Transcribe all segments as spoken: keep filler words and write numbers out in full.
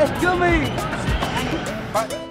Excuse me. Bye.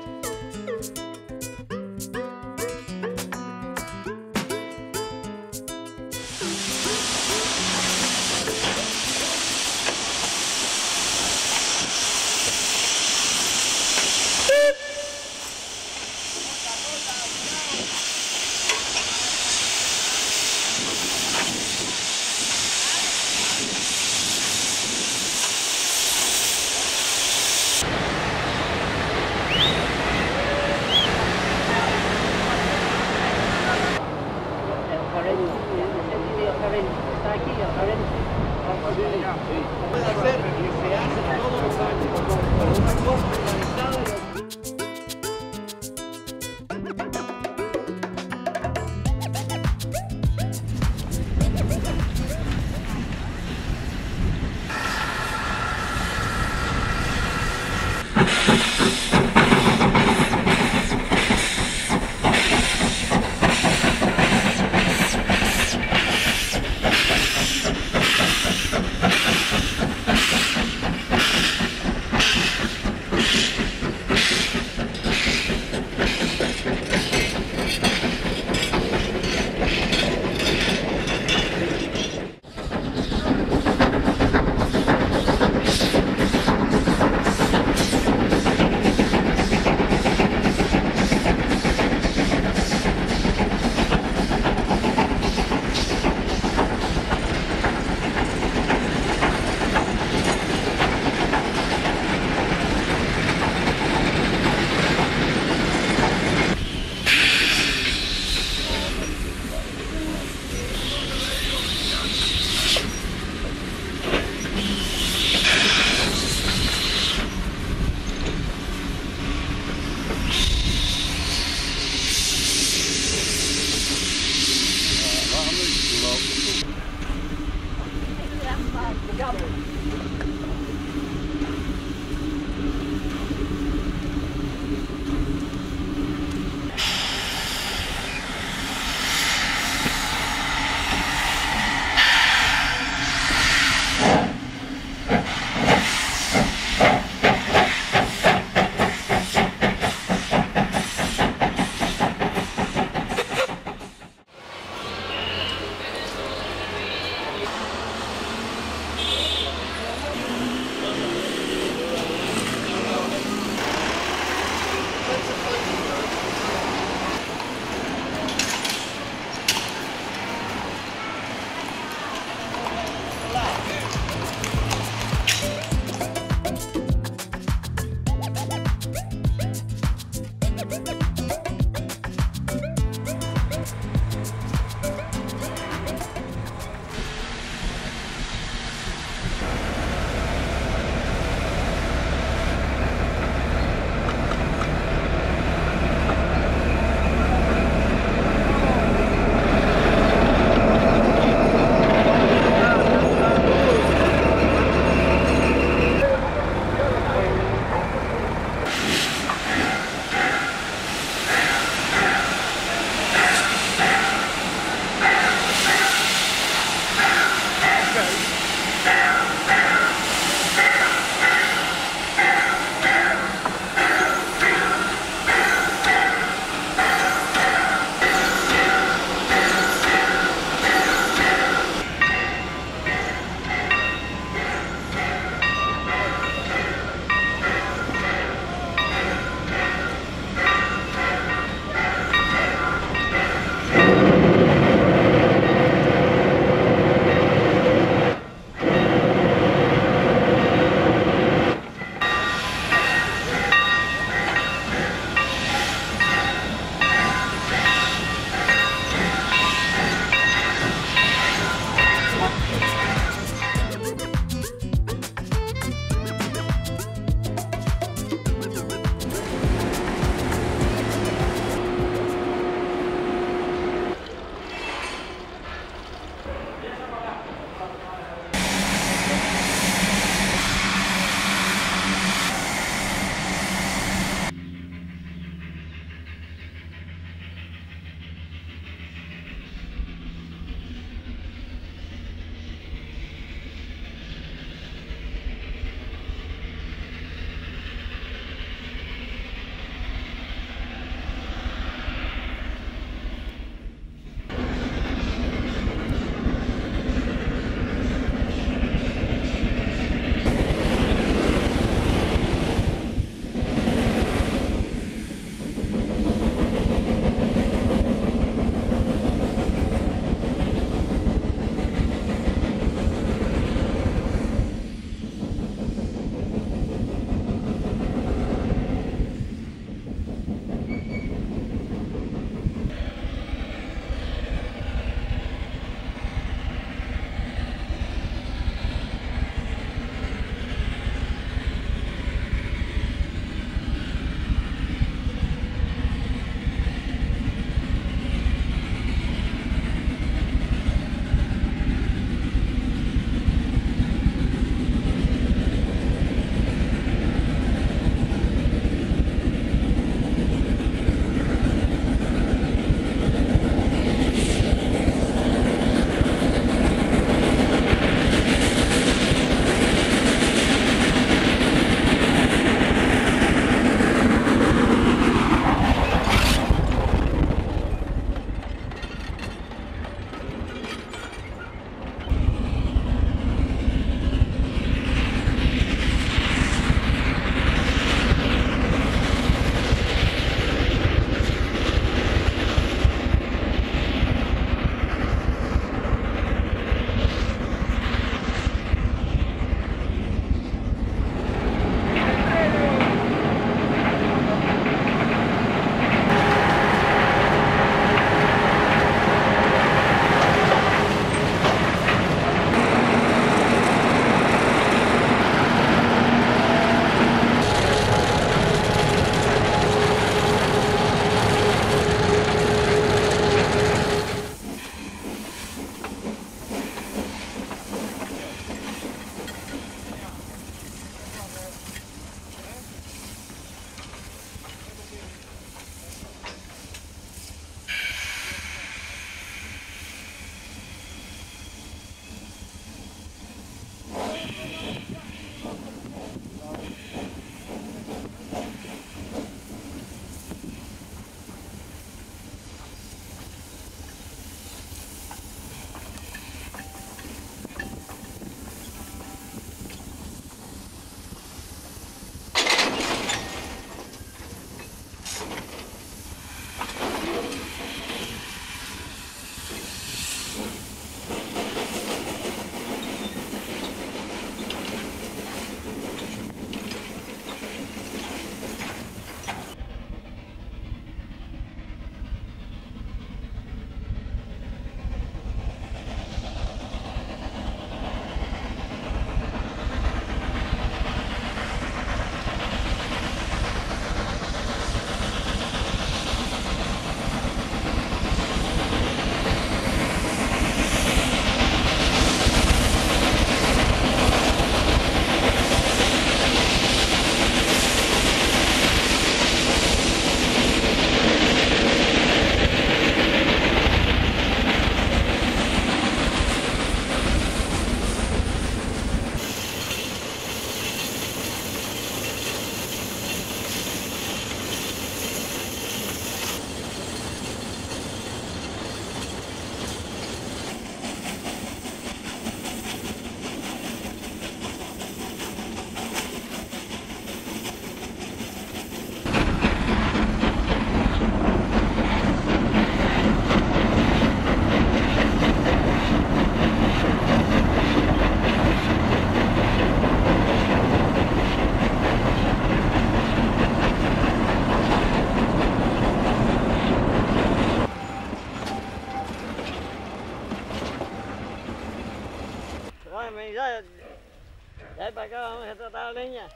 para acá, vamos a tratar la leña.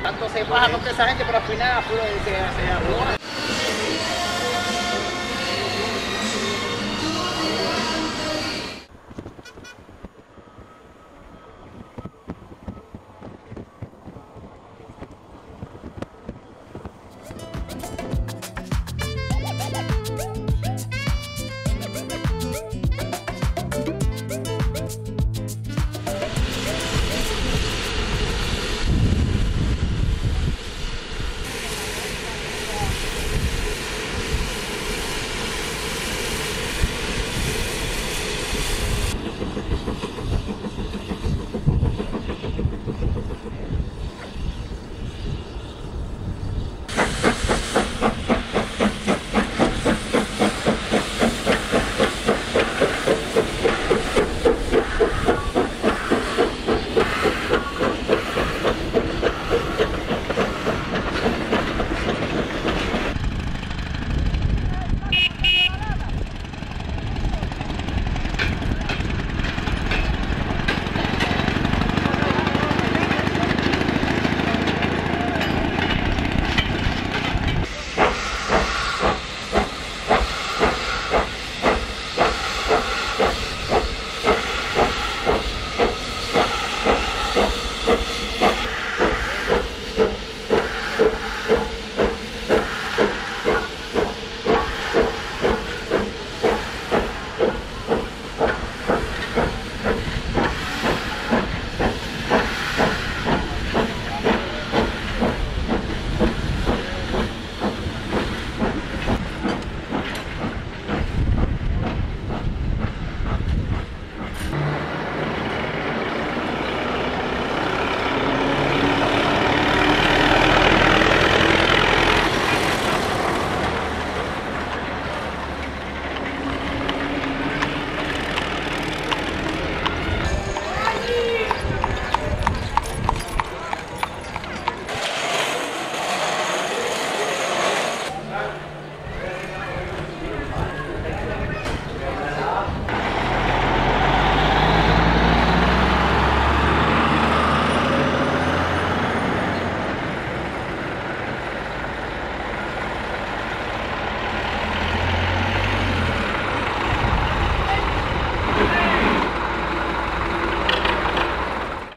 Tanto se baja contra esa gente, pero al final se afloja.